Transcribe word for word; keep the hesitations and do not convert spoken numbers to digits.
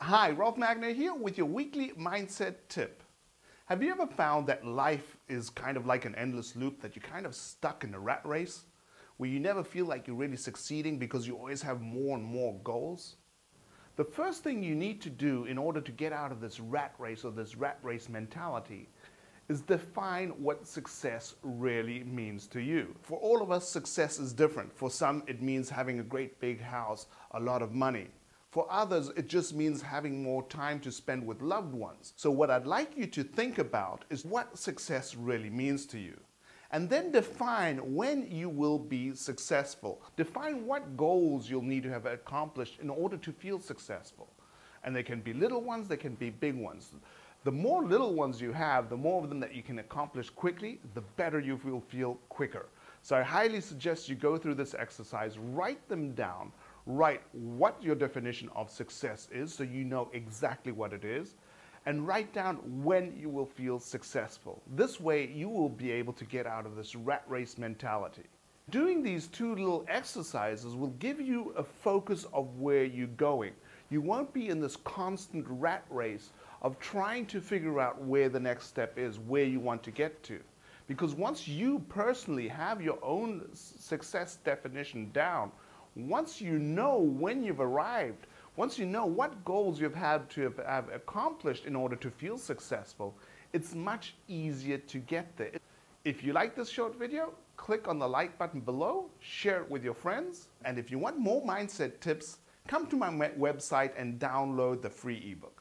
Hi, Rolf Magener here with your weekly mindset tip. Have you ever found that life is kind of like an endless loop, that you're kind of stuck in a rat race, where you never feel like you're really succeeding because you always have more and more goals? The first thing you need to do in order to get out of this rat race or this rat race mentality is define what success really means to you. For all of us, success is different. For some, it means having a great big house, a lot of money. For others, it just means having more time to spend with loved ones. So what I'd like you to think about is what success really means to you. And then define when you will be successful. Define what goals you'll need to have accomplished in order to feel successful. And they can be little ones, they can be big ones. The more little ones you have, the more of them that you can accomplish quickly, the better you will feel quicker. So I highly suggest you go through this exercise, write them down, write what your definition of success is so you know exactly what it is, and write down when you will feel successful. This way you will be able to get out of this rat race mentality. Doing these two little exercises will give you a focus of where you're going. You won't be in this constant rat race of trying to figure out where the next step is, where you want to get to. Because once you personally have your own success definition down, once you know when you've arrived, once you know what goals you've had to have, have accomplished in order to feel successful, it's much easier to get there. If you like this short video, click on the like button below, share it with your friends, and if you want more mindset tips, come to my website and download the free ebook.